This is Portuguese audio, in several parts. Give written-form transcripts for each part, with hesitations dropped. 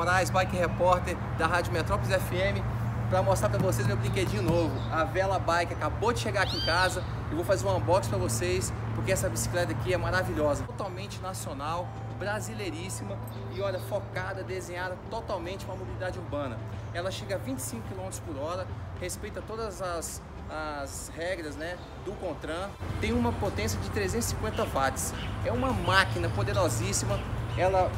Moraes, Bikerrepórter da Rádio Metrópoles FM, para mostrar para vocês meu brinquedinho novo. A Vela Bike acabou de chegar aqui em casa e vou fazer um unboxing para vocês, porque essa bicicleta aqui é maravilhosa. Totalmente nacional, brasileiríssima e olha, focada, desenhada totalmente para a mobilidade urbana. Ela chega a 25 km por hora, respeita todas as regras, né, do Contran. Tem uma potência de 350 watts. É uma máquina poderosíssima. Ela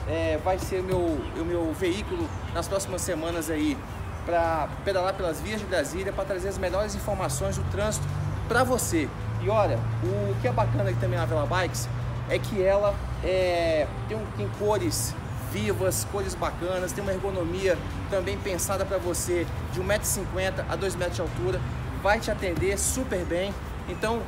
vai ser o meu veículo nas próximas semanas aí para pedalar pelas vias de Brasília, para trazer as melhores informações do trânsito para você. E olha, o que é bacana aqui também na Vela Bikes é que ela tem cores vivas, cores bacanas, tem uma ergonomia também pensada para você de 1,50 m a 2 metros de altura, vai te atender super bem. Então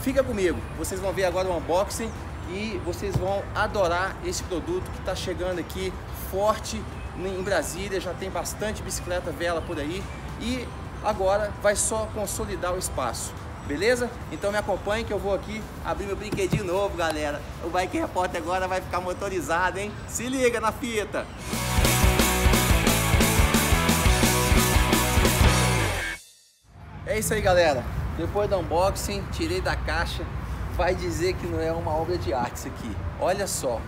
fica comigo, vocês vão ver agora o unboxing e vocês vão adorar esse produto que está chegando aqui forte em Brasília. Já tem bastante bicicleta Vela por aí e agora vai só consolidar o espaço, beleza? Então me acompanhe que eu vou aqui abrir meu brinquedinho novo, galera. O Bikerrepórter agora vai ficar motorizado, hein? Se liga na fita! É isso aí, galera. Depois do unboxing, tirei da caixa. Vai dizer que não é uma obra de arte isso aqui. Olha só,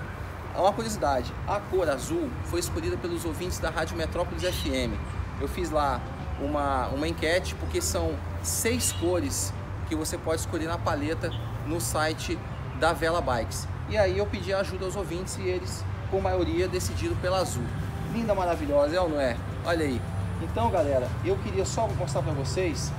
uma curiosidade, a cor azul foi escolhida pelos ouvintes da Rádio Metrópoles FM. Eu fiz lá uma enquete, porque são 6 cores que você pode escolher na paleta no site da Vela Bikes. E aí eu pedi ajuda aos ouvintes e eles, por maioria, decidiram pela azul. Linda, maravilhosa, é ou não é? Olha aí. Então, galera, eu queria só mostrar para vocês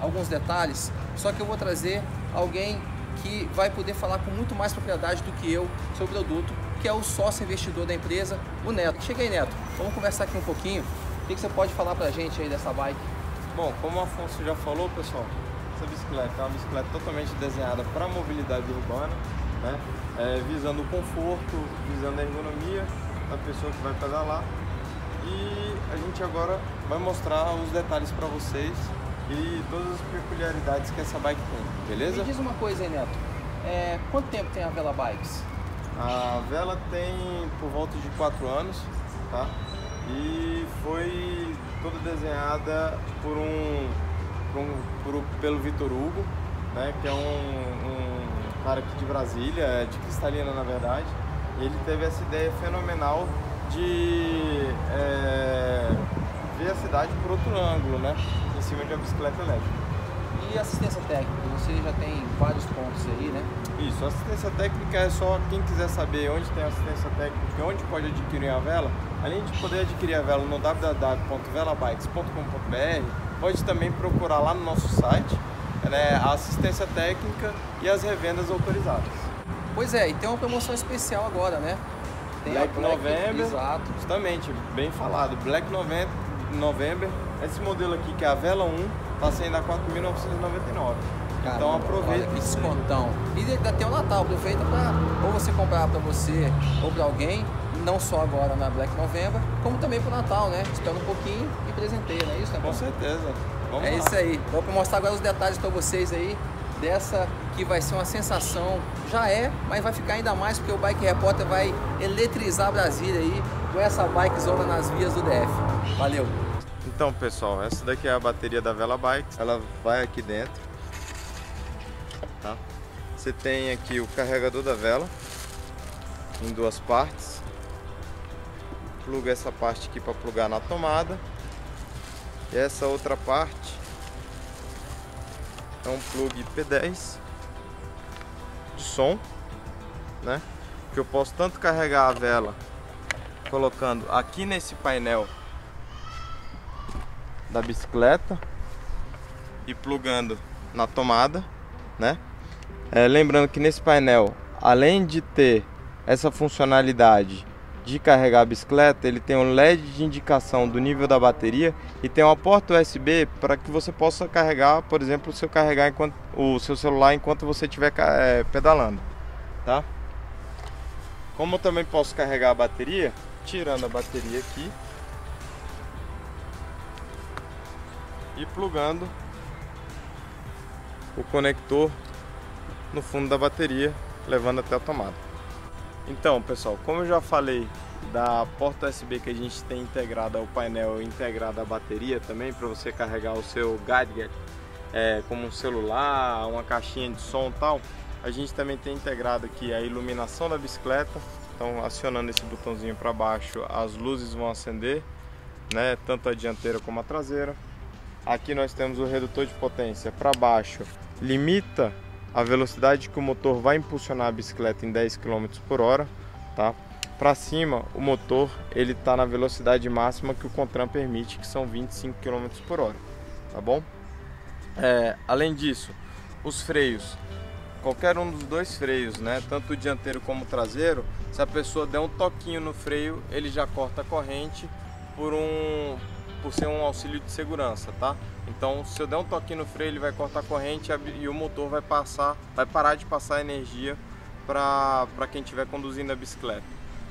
alguns detalhes, só que eu vou trazer alguém que vai poder falar com muito mais propriedade do que eu sobre o produto, que é o sócio investidor da empresa, o Neto. Chega aí, Neto, vamos conversar aqui um pouquinho. O que você pode falar pra gente aí dessa bike? Bom, como o Afonso já falou, pessoal, essa bicicleta é uma bicicleta totalmente desenhada para mobilidade urbana, né? Visando o conforto, visando a ergonomia da pessoa que vai pedalar. E a gente agora vai mostrar os detalhes para vocês e todas as peculiaridades que essa bike tem, beleza? Me diz uma coisa aí, Neto, quanto tempo tem a Vela Bikes? A Vela tem por volta de 4 anos, tá? E foi toda desenhada pelo Vitor Hugo, né? Que é um cara aqui de Brasília, de Cristalina na verdade. E ele teve essa ideia fenomenal de ver a cidade por outro ângulo, né? Em cima de uma bicicleta elétrica. E assistência técnica? Você já tem vários pontos aí, né? Isso, assistência técnica é só quem quiser saber onde tem assistência técnica, onde pode adquirir a Vela. Além de poder adquirir a Vela no www.velabikes.com.br, pode também procurar lá no nosso site, né, a assistência técnica e as revendas autorizadas. Pois é, e tem uma promoção especial agora, né? Tem Black November, exato. Justamente, bem falado, Black November. Esse modelo aqui, que é a Vela 1, está saindo a 4.999. Então aproveita. Que descontão. E até o Natal, aproveita para ou você comprar para você ou para alguém, não só agora na Black November, como também para o Natal, né? Espera um pouquinho e presenteia, não é isso, né? Com certeza. Vamos lá. É isso aí. Vou mostrar agora os detalhes para vocês aí dessa que vai ser uma sensação. Já é, mas vai ficar ainda mais, porque o Bikerrepórter vai eletrizar Brasília aí com essa bike zona nas vias do DF. Valeu! Então, pessoal, essa daqui é a bateria da Vela Bikes. Ela vai aqui dentro, tá? Você tem aqui o carregador da Vela em 2 partes. Pluga essa parte aqui para plugar na tomada e essa outra parte é um plug P10 de som, né? Que eu posso tanto carregar a Vela colocando aqui nesse painel da bicicleta e plugando na tomada, né? Lembrando que nesse painel, além de ter essa funcionalidade de carregar a bicicleta, ele tem um LED de indicação do nível da bateria e tem uma porta USB para que você possa carregar, por exemplo, o seu celular enquanto você estiver pedalando, tá? Como eu também posso carregar a bateria, tirando a bateria aqui e plugando o conector no fundo da bateria, levando até a tomada. Então, pessoal, como eu já falei da porta USB que a gente tem integrada ao painel, integrada à bateria também, para você carregar o seu gadget, como um celular, uma caixinha de som e tal. A gente também tem integrado aqui a iluminação da bicicleta, então acionando esse botãozinho para baixo as luzes vão acender, né, tanto a dianteira como a traseira. Aqui nós temos o redutor de potência para baixo, limita a velocidade que o motor vai impulsionar a bicicleta em 10 km/h, tá? Para cima, o motor ele está na velocidade máxima que o Contran permite, que são 25 km/h, tá bom? Além disso, os freios, qualquer um dos dois freios, né, tanto o dianteiro como o traseiro, se a pessoa der um toquinho no freio, ele já corta a corrente por ser um auxílio de segurança, tá? Então, se eu der um toquinho no freio, ele vai cortar a corrente e o motor vai parar de passar energia para quem estiver conduzindo a bicicleta,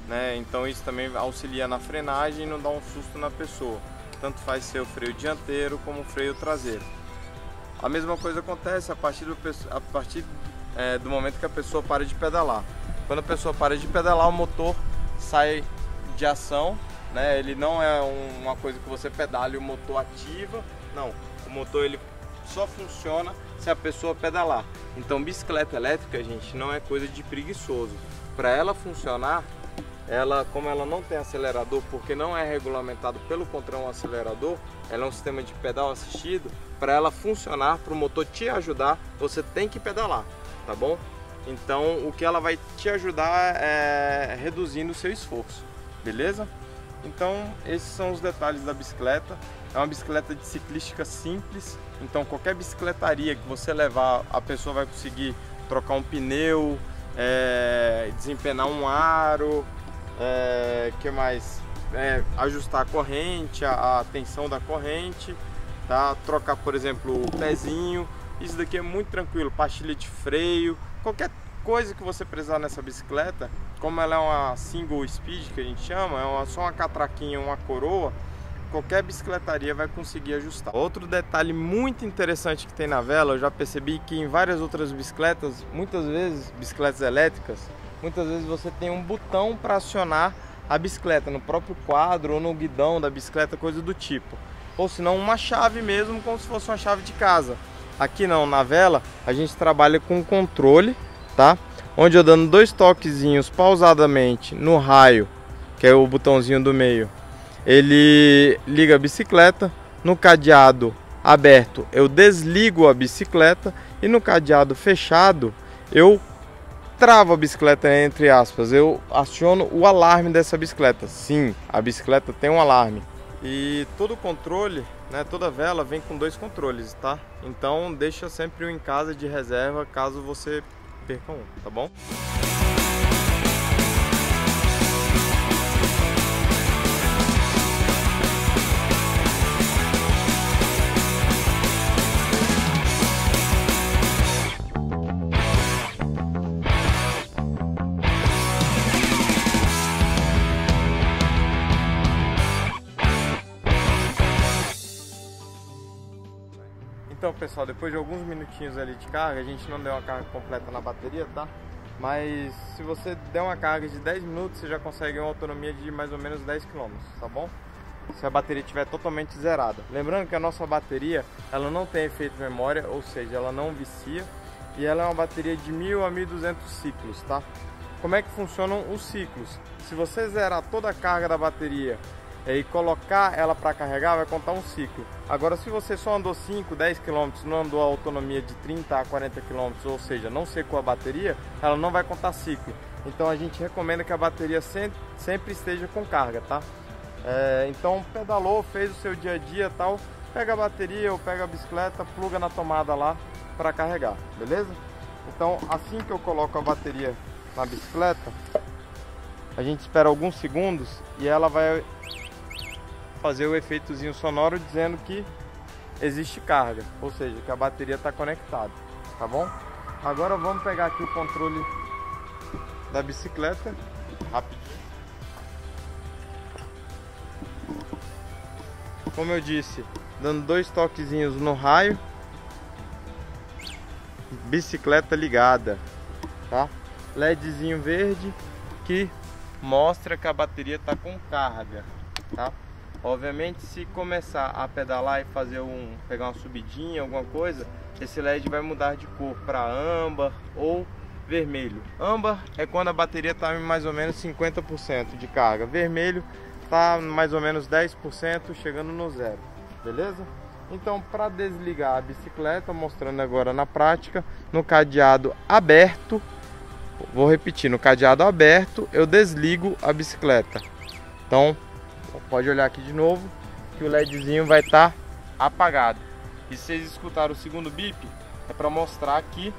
né? Então isso também auxilia na frenagem e não dá um susto na pessoa, tanto faz ser o freio dianteiro como o freio traseiro. A mesma coisa acontece a partir do momento que a pessoa para de pedalar. Quando a pessoa para de pedalar, o motor sai de ação, né? Ele não é uma coisa que você pedala e o motor ativa, não, o motor ele só funciona se a pessoa pedalar. Então bicicleta elétrica, gente, não é coisa de preguiçoso. Para ela funcionar, como ela não tem acelerador, porque não é regulamentado pelo Contran um acelerador, ela é um sistema de pedal assistido. Para ela funcionar, para o motor te ajudar, você tem que pedalar, tá bom? Então o que ela vai te ajudar é reduzindo o seu esforço, beleza? Então esses são os detalhes da bicicleta. É uma bicicleta de ciclística simples, então qualquer bicicletaria que você levar, a pessoa vai conseguir trocar um pneu, desempenar um aro, que mais? Ajustar a corrente, a tensão da corrente, tá? Trocar, por exemplo, o pezinho. Isso daqui é muito tranquilo. Pastilha de freio, qualquer coisa que você precisar nessa bicicleta. Como ela é uma single speed, que a gente chama, só uma catraquinha, uma coroa, qualquer bicicletaria vai conseguir ajustar. Outro detalhe muito interessante que tem na Vela, eu já percebi que em várias outras bicicletas, muitas vezes bicicletas elétricas, muitas vezes você tem um botão para acionar a bicicleta no próprio quadro ou no guidão da bicicleta, coisa do tipo. Ou se não, uma chave mesmo, como se fosse uma chave de casa. Aqui não, na Vela a gente trabalha com controle, tá? Onde eu dando dois toquezinhos pausadamente no raio, que é o botãozinho do meio, ele liga a bicicleta. No cadeado aberto eu desligo a bicicleta e no cadeado fechado eu travo a bicicleta, entre aspas, eu aciono o alarme dessa bicicleta. Sim, a bicicleta tem um alarme. E todo o controle, né, toda Vela vem com dois controles, tá? Então deixa sempre um em casa de reserva caso você perca um, tá bom? Então, pessoal, depois de alguns minutinhos ali de carga, a gente não deu uma carga completa na bateria, tá? Mas se você der uma carga de 10 minutos, você já consegue uma autonomia de mais ou menos 10 km, tá bom? Se a bateria estiver totalmente zerada. Lembrando que a nossa bateria, ela não tem efeito memória, ou seja, ela não vicia. E ela é uma bateria de 1.000 a 1.200 ciclos, tá? Como é que funcionam os ciclos? Se você zerar toda a carga da bateria e colocar ela para carregar, vai contar um ciclo. Agora, se você só andou 5, 10 km, não andou a autonomia de 30 a 40 km, ou seja, não secou a bateria, ela não vai contar ciclo. Então a gente recomenda que a bateria sempre esteja com carga, tá? Então pedalou, fez o seu dia a dia tal, pega a bateria ou pega a bicicleta, pluga na tomada lá para carregar, beleza? Então assim que eu coloco a bateria na bicicleta, a gente espera alguns segundos e ela vai fazer o efeitozinho sonoro dizendo que existe carga, ou seja, que a bateria está conectada, tá bom? Agora vamos pegar aqui o controle da bicicleta, rapidinho. Como eu disse, dando dois toquezinhos no raio, bicicleta ligada, tá? LEDzinho verde que mostra que a bateria está com carga, tá? Obviamente, se começar a pedalar e fazer pegar uma subidinha, alguma coisa, esse LED vai mudar de cor para âmbar ou vermelho. Âmbar é quando a bateria está em mais ou menos 50% de carga. Vermelho está mais ou menos 10%, chegando no zero. Beleza? Então, para desligar a bicicleta, mostrando agora na prática, no cadeado aberto, vou repetir, no cadeado aberto eu desligo a bicicleta. Então, pode olhar aqui de novo que o LEDzinho vai estar apagado. E se vocês escutaram o segundo bip, é para mostrar que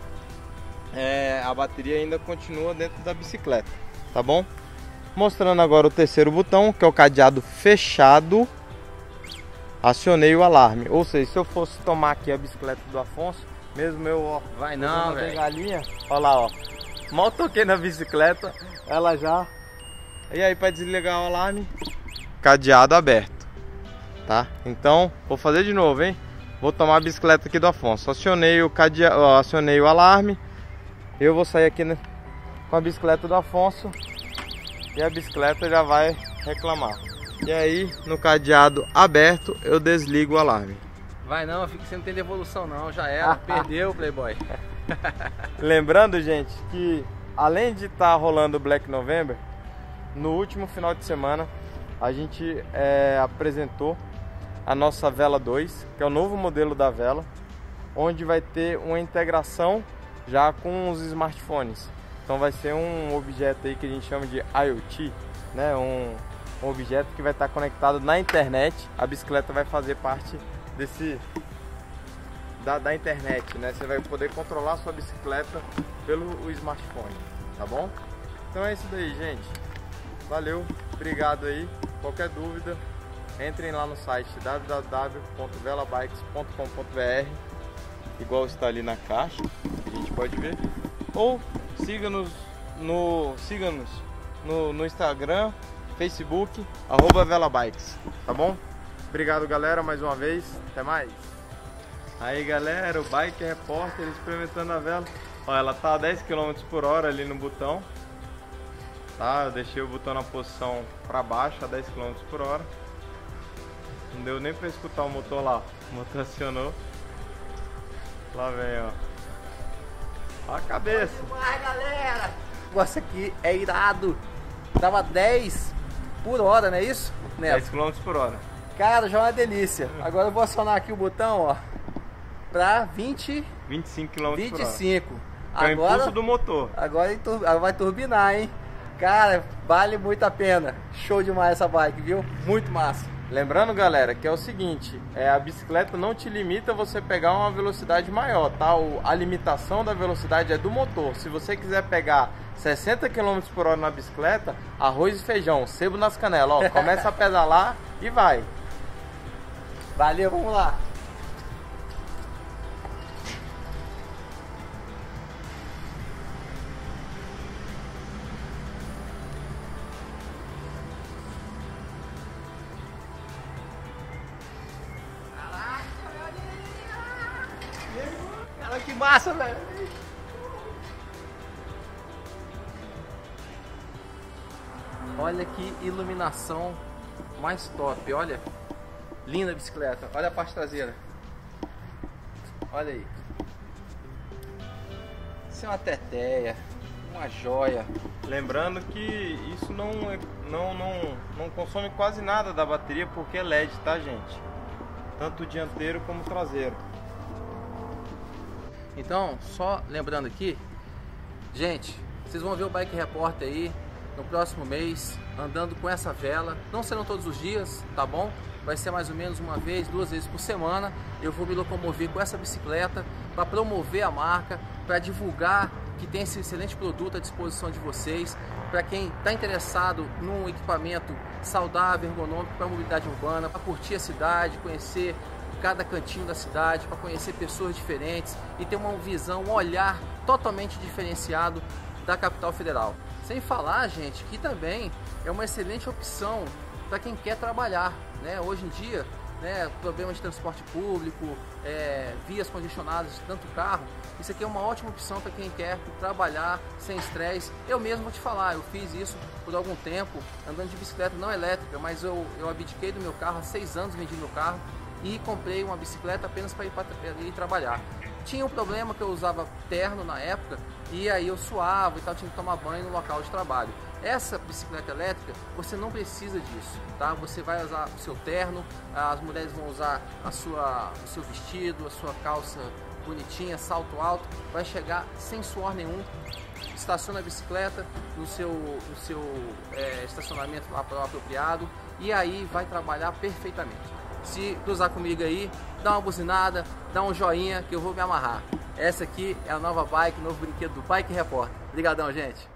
a bateria ainda continua dentro da bicicleta, tá bom? Mostrando agora o terceiro botão, que é o cadeado fechado, acionei o alarme. Ou seja, se eu fosse tomar aqui a bicicleta do Afonso, mesmo eu, ó, vai não, velho, galinha, olha lá, ó, mal toquei na bicicleta, ela já... E aí, para desligar o alarme, cadeado aberto, tá? Então, vou fazer de novo, hein? Vou tomar a bicicleta aqui do Afonso. Acionei o cadeado, acionei o alarme. Eu vou sair aqui com a bicicleta do Afonso e a bicicleta já vai reclamar. E aí, no cadeado aberto, eu desligo o alarme. Vai não, fica sem ter devolução não, já era, perdeu, playboy. Lembrando, gente, que além de estar rolando o Black November, no último final de semana a gente apresentou a nossa Vela 2, que é o novo modelo da Vela, onde vai ter uma integração já com os smartphones. Então vai ser um objeto aí que a gente chama de IoT, né? Um objeto que vai estar conectado na internet. A bicicleta vai fazer parte da internet, né? Você vai poder controlar a sua bicicleta pelo smartphone, tá bom? Então é isso daí, gente. Valeu, obrigado aí. Qualquer dúvida, entrem lá no site www.velabikes.com.br, igual está ali na caixa, a gente pode ver, ou siga-nos no Instagram, Facebook, @velabikes, tá bom? Obrigado, galera, mais uma vez, até mais. Aí, galera, o Bike Repórter experimentando a vela. Ó, ela tá a 10 km por hora ali no botão, tá? Eu deixei o botão na posição para baixo, a 10 km por hora. Não deu nem para escutar o motor lá, o motor acionou. Lá vem, ó. Olha a cabeça. Vai, galera! O negócio aqui é irado. Tava 10 por hora, não é isso, Neto? 10 km por hora. Cara, já é uma delícia. Agora eu vou acionar aqui o botão, ó, pra 25 km por hora. 25. É o impulso do motor. Agora vai turbinar, hein? Cara, vale muito a pena. Show demais essa bike, viu? Muito massa. Lembrando, galera, que é o seguinte, a bicicleta não te limita a você pegar uma velocidade maior, tá? A limitação da velocidade é do motor. Se você quiser pegar 60 km por hora na bicicleta, arroz e feijão, sebo nas canelas, ó, começa a pedalar e vai. Valeu, vamos lá. Que massa, velho! Olha que iluminação mais top, olha! Linda a bicicleta, olha a parte traseira. Olha aí. Isso é uma teteia, uma joia. Lembrando que isso não consome quase nada da bateria porque é LED, tá, gente? Tanto o dianteiro como o traseiro. Então, só lembrando aqui, gente, vocês vão ver o Bike Repórter aí no próximo mês, andando com essa vela. Não serão todos os dias, tá bom? Vai ser mais ou menos uma vez, duas vezes por semana. Eu vou me locomover com essa bicicleta para promover a marca, para divulgar que tem esse excelente produto à disposição de vocês. Para quem está interessado num equipamento saudável, ergonômico para a mobilidade urbana, para curtir a cidade, conhecer cada cantinho da cidade, para conhecer pessoas diferentes e ter uma visão, um olhar totalmente diferenciado da capital federal. Sem falar, gente, que também é uma excelente opção para quem quer trabalhar, né? Hoje em dia né, problemas de transporte público, vias congestionadas de tanto carro, isso aqui é uma ótima opção para quem quer trabalhar sem estresse. Eu mesmo vou te falar, eu fiz isso por algum tempo, andando de bicicleta não elétrica, mas eu abdiquei do meu carro, há 6 anos vendi meu carro e comprei uma bicicleta apenas para ir trabalhar. Tinha um problema que eu usava terno na época e aí eu suava e tal, tinha que tomar banho no local de trabalho. Essa bicicleta elétrica, você não precisa disso, tá? Você vai usar o seu terno, as mulheres vão usar o seu vestido, a sua calça bonitinha, salto alto, vai chegar sem suor nenhum, estaciona a bicicleta no seu estacionamento apropriado e aí vai trabalhar perfeitamente. Se cruzar comigo aí, dá uma buzinada, dá um joinha que eu vou me amarrar. Essa aqui é a nova bike, o novo brinquedo do Bikerrepórter. Obrigadão, gente!